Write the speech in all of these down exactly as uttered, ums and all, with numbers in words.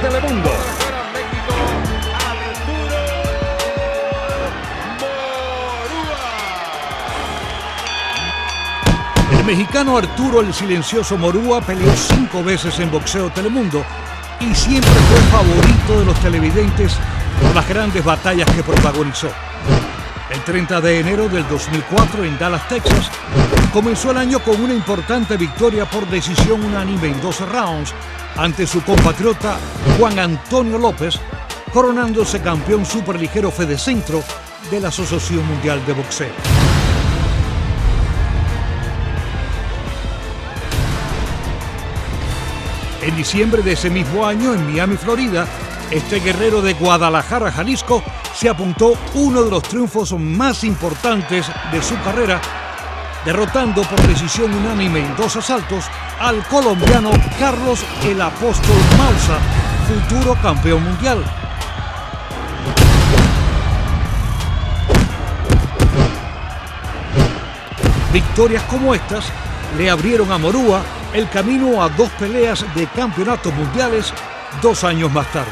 Telemundo. El mexicano Arturo el Silencioso Morúa peleó cinco veces en Boxeo Telemundo y siempre fue favorito de los televidentes por las grandes batallas que protagonizó. El treinta de enero del dos mil cuatro en Dallas, Texas, comenzó el año con una importante victoria por decisión unánime en doce rounds ante su compatriota Juan Antonio López, coronándose campeón superligero Fedecentro de la Asociación Mundial de Boxeo. En diciembre de ese mismo año, en Miami, Florida, este guerrero de Guadalajara, Jalisco, se apuntó uno de los triunfos más importantes de su carrera, derrotando por decisión unánime en dos asaltos al colombiano Carlos el Apóstol Maussa, futuro campeón mundial. Victorias como estas le abrieron a Morúa el camino a dos peleas de campeonatos mundiales dos años más tarde.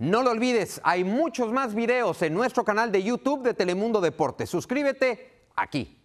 No lo olvides, hay muchos más videos en nuestro canal de YouTube de Telemundo Deportes. Suscríbete aquí.